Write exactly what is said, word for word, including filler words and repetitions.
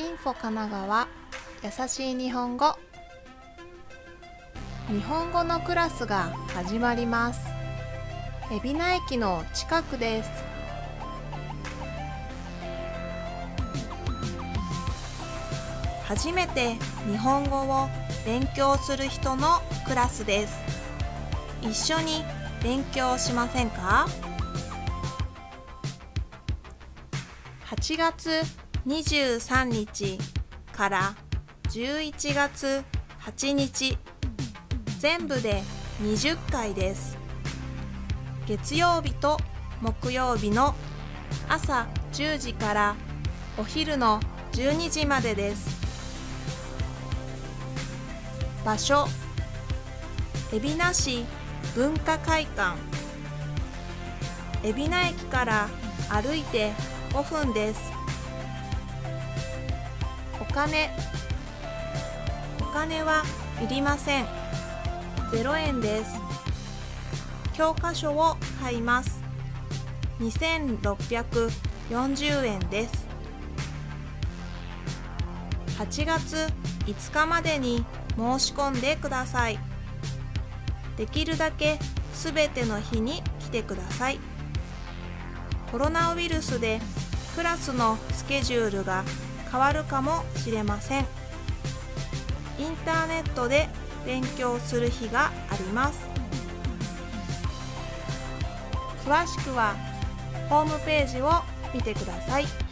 インフォ神奈川優しい日本語。日本語のクラスが始まります。海老名駅の近くです。初めて日本語を勉強する人のクラスです。一緒に勉強しませんか？はちがつにじゅうさんにちからじゅういちがつはちにち全部でにじゅっかいです。月曜日と木曜日の朝じゅうじからお昼のじゅうにじまでです。場所、海老名市文化会館。海老名駅から歩いてごふんです。お金、お金はいりません。ぜろえんです。教科書を買います。にせんろっぴゃくよんじゅうえんです。はちがついつかまでに申し込んでください。できるだけすべての日に来てください。コロナウイルスでクラスのスケジュールが変わるかもしれません。インターネットで勉強する日があります。詳しくはホームページを見てください。